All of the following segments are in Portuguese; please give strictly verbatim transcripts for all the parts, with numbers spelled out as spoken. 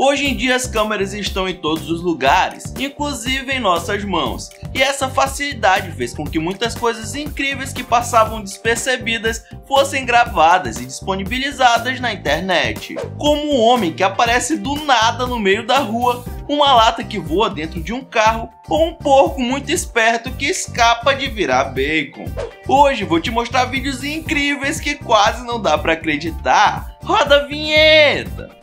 Hoje em dia as câmeras estão em todos os lugares, inclusive em nossas mãos, e essa facilidade fez com que muitas coisas incríveis que passavam despercebidas fossem gravadas e disponibilizadas na internet. Como um homem que aparece do nada no meio da rua, uma lata que voa dentro de um carro ou um porco muito esperto que escapa de virar bacon. Hoje vou te mostrar vídeos incríveis que quase não dá pra acreditar. Roda a vinheta!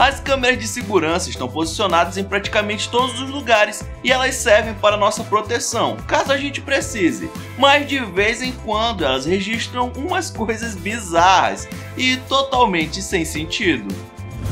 As câmeras de segurança estão posicionadas em praticamente todos os lugares e elas servem para nossa proteção, caso a gente precise. Mas de vez em quando elas registram umas coisas bizarras e totalmente sem sentido.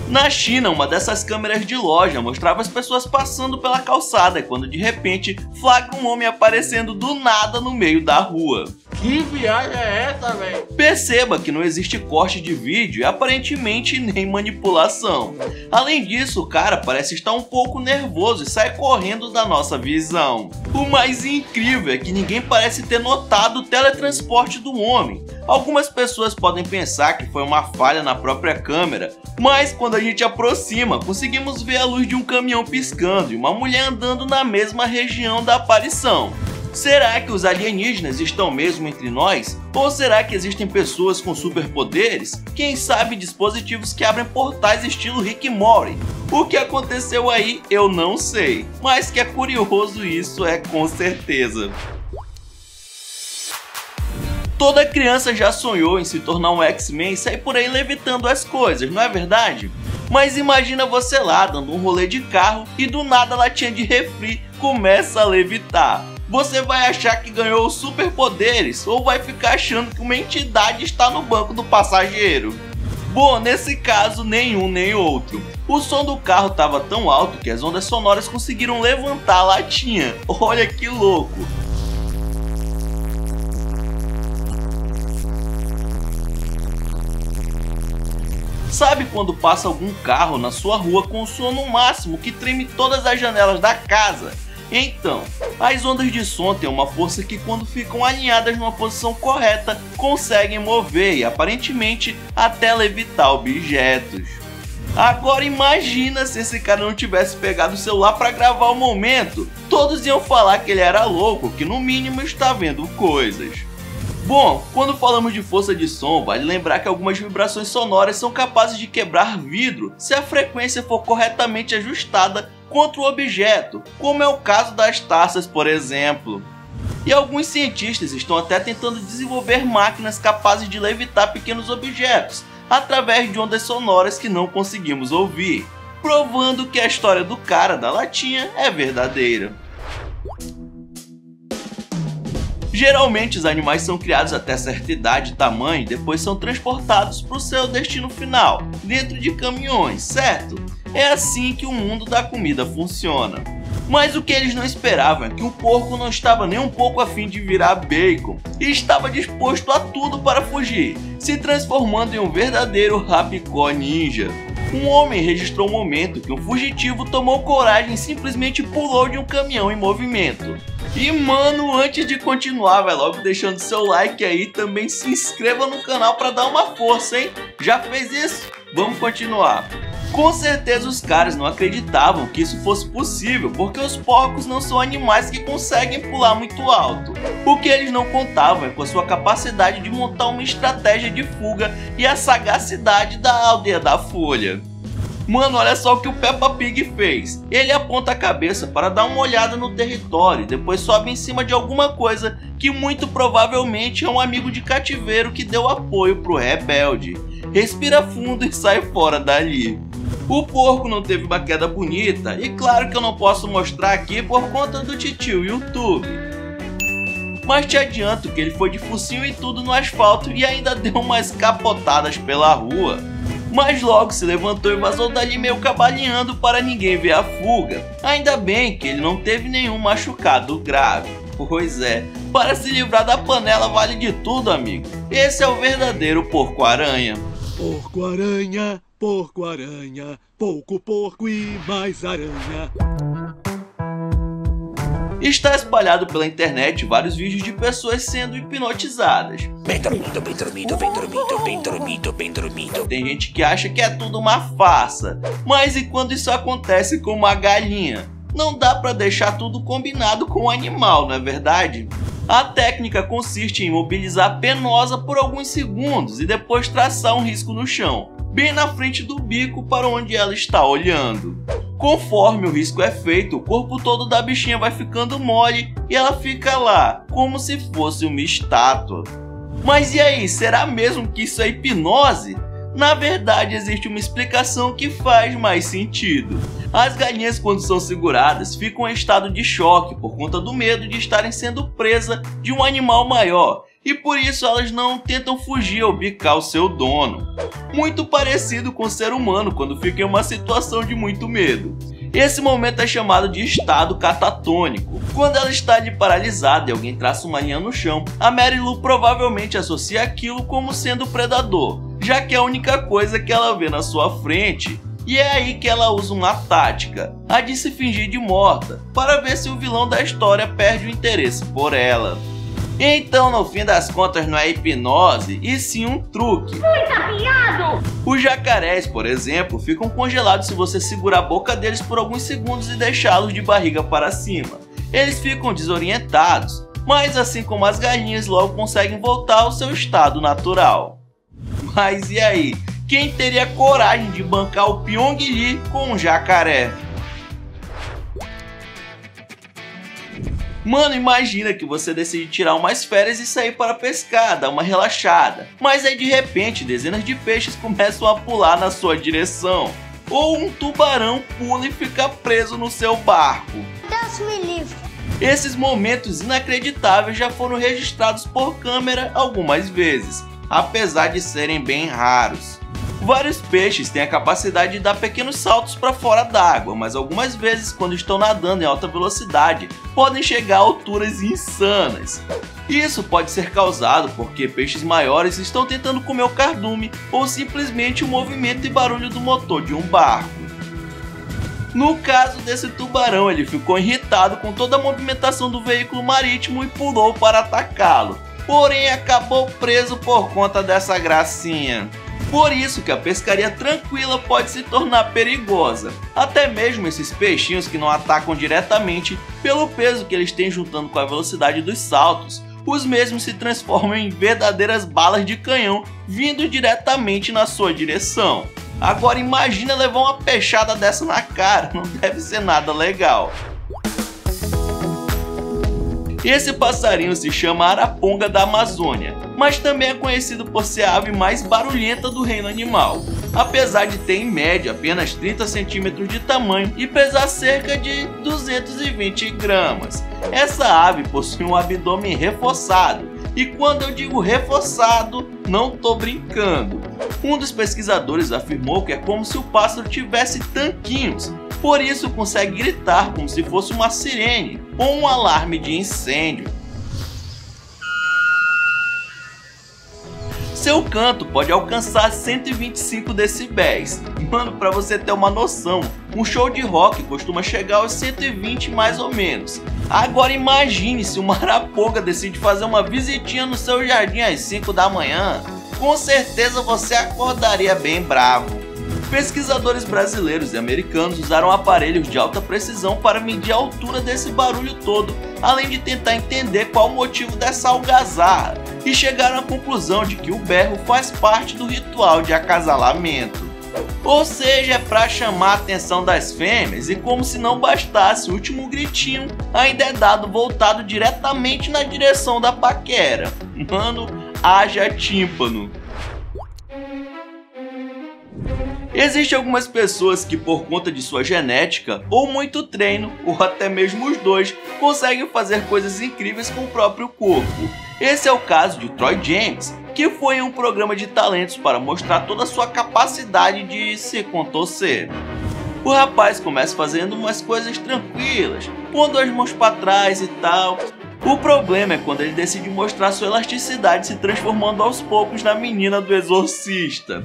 Na China, uma dessas câmeras de loja mostrava as pessoas passando pela calçada quando de repente flagra um homem aparecendo do nada no meio da rua. Que viagem é essa, velho? Perceba que não existe corte de vídeo e aparentemente nem manipulação. Além disso, o cara parece estar um pouco nervoso e sai correndo da nossa visão. O mais incrível é que ninguém parece ter notado o teletransporte do homem. Algumas pessoas podem pensar que foi uma falha na própria câmera, mas quando a gente aproxima, conseguimos ver a luz de um caminhão piscando e uma mulher andando na mesma região da aparição. Será que os alienígenas estão mesmo entre nós? Ou será que existem pessoas com superpoderes? Quem sabe dispositivos que abrem portais estilo Rick and Morty? O que aconteceu aí eu não sei, mas que é curioso isso é com certeza. Toda criança já sonhou em se tornar um X-Men e sair por aí levitando as coisas, não é verdade? Mas imagina você lá dando um rolê de carro e do nada a latinha de refri começa a levitar. Você vai achar que ganhou superpoderes ou vai ficar achando que uma entidade está no banco do passageiro? Bom, nesse caso, nenhum nem outro. O som do carro estava tão alto que as ondas sonoras conseguiram levantar a latinha. Olha que louco! Sabe quando passa algum carro na sua rua com o som no máximo que treme todas as janelas da casa? Então, as ondas de som têm uma força que quando ficam alinhadas numa posição correta, conseguem mover e aparentemente até levitar objetos. Agora imagina se esse cara não tivesse pegado o celular para gravar o momento, todos iam falar que ele era louco, que no mínimo está vendo coisas. Bom, quando falamos de força de som, vale lembrar que algumas vibrações sonoras são capazes de quebrar vidro se a frequência for corretamente ajustada contra o objeto, como é o caso das taças, por exemplo. E alguns cientistas estão até tentando desenvolver máquinas capazes de levitar pequenos objetos através de ondas sonoras que não conseguimos ouvir, provando que a história do cara da latinha é verdadeira. Geralmente os animais são criados até certa idade e tamanho e depois são transportados para o seu destino final, dentro de caminhões, certo? É assim que o mundo da comida funciona. Mas o que eles não esperavam é que o porco não estava nem um pouco afim de virar bacon e estava disposto a tudo para fugir, se transformando em um verdadeiro rabicó ninja. Um homem registrou o momento que um fugitivo tomou coragem e simplesmente pulou de um caminhão em movimento. E mano, antes de continuar, vai logo deixando seu like aí e também se inscreva no canal para dar uma força, hein? Já fez isso? Vamos continuar. Com certeza os caras não acreditavam que isso fosse possível, porque os porcos não são animais que conseguem pular muito alto. O que eles não contavam é com a sua capacidade de montar uma estratégia de fuga e a sagacidade da aldeia da Folha. Mano, olha só o que o Peppa Pig fez. Ele aponta a cabeça para dar uma olhada no território e depois sobe em cima de alguma coisa que muito provavelmente é um amigo de cativeiro que deu apoio pro rebelde. Respira fundo e sai fora dali. O porco não teve uma queda bonita e claro que eu não posso mostrar aqui por conta do titio YouTube. Mas te adianto que ele foi de focinho e tudo no asfalto e ainda deu umas capotadas pela rua. Mas logo se levantou e vazou dali meio cambaleando para ninguém ver a fuga. Ainda bem que ele não teve nenhum machucado grave. Pois é, para se livrar da panela vale de tudo, amigo. Esse é o verdadeiro porco-aranha. Porco-aranha, porco-aranha, pouco porco e mais aranha. Está espalhado pela internet vários vídeos de pessoas sendo hipnotizadas. Bem dormido, bem dormido, bem dormido, bem dormido, bem dormido. Tem gente que acha que é tudo uma farsa. Mas e quando isso acontece com uma galinha? Não dá pra deixar tudo combinado com o animal, não é verdade? A técnica consiste em mobilizar a penosa por alguns segundos e depois traçar um risco no chão, bem na frente do bico para onde ela está olhando. Conforme o risco é feito, o corpo todo da bichinha vai ficando mole e ela fica lá, como se fosse uma estátua. Mas e aí, será mesmo que isso é hipnose? Na verdade, existe uma explicação que faz mais sentido. As galinhas, quando são seguradas, ficam em estado de choque por conta do medo de estarem sendo presas de um animal maior, e por isso elas não tentam fugir ou bicar o seu dono. Muito parecido com o ser humano quando fica em uma situação de muito medo. Esse momento é chamado de estado catatônico. Quando ela está ali paralisada e alguém traça uma linha no chão, a Mary Lou provavelmente associa aquilo como sendo o predador, já que é a única coisa que ela vê na sua frente. E é aí que ela usa uma tática, a de se fingir de morta, para ver se o vilão da história perde o interesse por ela. Então, no fim das contas, não é hipnose, e sim um truque. Muito afiado! Os jacarés, por exemplo, ficam congelados se você segurar a boca deles por alguns segundos e deixá-los de barriga para cima. Eles ficam desorientados, mas assim como as galinhas, logo conseguem voltar ao seu estado natural. Mas e aí? Quem teria coragem de bancar o Pyong Lee com um jacaré? Mano, imagina que você decide tirar umas férias e sair para pescar, dar uma relaxada. Mas aí de repente dezenas de peixes começam a pular na sua direção. Ou um tubarão pula e fica preso no seu barco. Deus me livre. Esses momentos inacreditáveis já foram registrados por câmera algumas vezes, apesar de serem bem raros. Vários peixes têm a capacidade de dar pequenos saltos para fora d'água, mas algumas vezes, quando estão nadando em alta velocidade, podem chegar a alturas insanas. Isso pode ser causado porque peixes maiores estão tentando comer o cardume ou simplesmente o movimento e barulho do motor de um barco. No caso desse tubarão, ele ficou irritado com toda a movimentação do veículo marítimo e pulou para atacá-lo. Porém, acabou preso por conta dessa gracinha. Por isso que a pescaria tranquila pode se tornar perigosa. Até mesmo esses peixinhos que não atacam diretamente, pelo peso que eles têm juntando com a velocidade dos saltos, os mesmos se transformam em verdadeiras balas de canhão vindo diretamente na sua direção. Agora imagina levar uma peixada dessa na cara, não deve ser nada legal. Esse passarinho se chama Araponga da Amazônia, mas também é conhecido por ser a ave mais barulhenta do reino animal. Apesar de ter em média apenas trinta centímetros de tamanho e pesar cerca de duzentos e vinte gramas. Essa ave possui um abdômen reforçado, e quando eu digo reforçado, não tô brincando. Um dos pesquisadores afirmou que é como se o pássaro tivesse tanquinhos, por isso consegue gritar como se fosse uma sirene ou um alarme de incêndio. Seu canto pode alcançar cento e vinte e cinco decibéis. Mano, pra você ter uma noção, um show de rock costuma chegar aos cento e vinte mais ou menos. Agora imagine se uma araponga decide fazer uma visitinha no seu jardim às cinco da manhã. Com certeza você acordaria bem bravo. Pesquisadores brasileiros e americanos usaram aparelhos de alta precisão para medir a altura desse barulho todo, além de tentar entender qual o motivo dessa algazarra, e chegaram à conclusão de que o berro faz parte do ritual de acasalamento. Ou seja, é para chamar a atenção das fêmeas, e como se não bastasse, o último gritinho ainda é dado voltado diretamente na direção da paquera. Mano, haja tímpano. Existem algumas pessoas que, por conta de sua genética, ou muito treino, ou até mesmo os dois, conseguem fazer coisas incríveis com o próprio corpo. Esse é o caso de Troy James, que foi em um programa de talentos para mostrar toda a sua capacidade de se contorcer. O rapaz começa fazendo umas coisas tranquilas, pondo as mãos para trás e tal. O problema é quando ele decide mostrar sua elasticidade se transformando aos poucos na menina do Exorcista.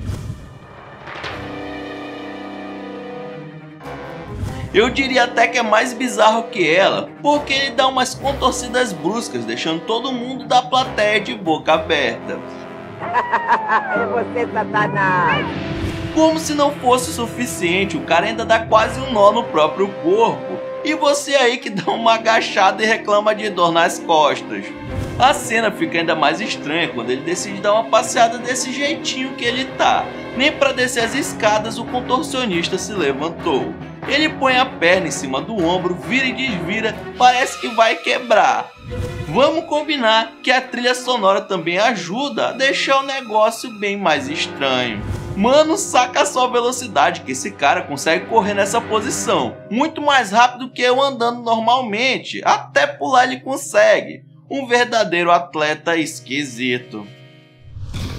Eu diria até que é mais bizarro que ela, porque ele dá umas contorcidas bruscas, deixando todo mundo da plateia de boca aberta. É você, Satanás! Como se não fosse o suficiente, o cara ainda dá quase um nó no próprio corpo. E você aí que dá uma agachada e reclama de dor nas costas. A cena fica ainda mais estranha quando ele decide dar uma passeada desse jeitinho que ele tá. Nem para descer as escadas o contorcionista se levantou. Ele põe a perna em cima do ombro, vira e desvira, parece que vai quebrar. Vamos combinar que a trilha sonora também ajuda a deixar o negócio bem mais estranho. Mano, saca só a velocidade que esse cara consegue correr nessa posição. Muito mais rápido que eu andando normalmente, até pular ele consegue. Um verdadeiro atleta esquisito.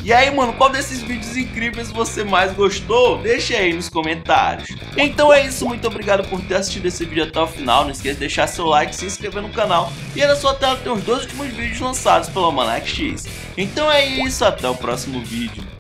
E aí, mano, qual desses vídeos incríveis você mais gostou? Deixa aí nos comentários. Então é isso, muito obrigado por ter assistido esse vídeo até o final. Não esqueça de deixar seu like, se inscrever no canal. E aí na sua tela tem os dois últimos vídeos lançados pelo Almanaque X. Então é isso, até o próximo vídeo.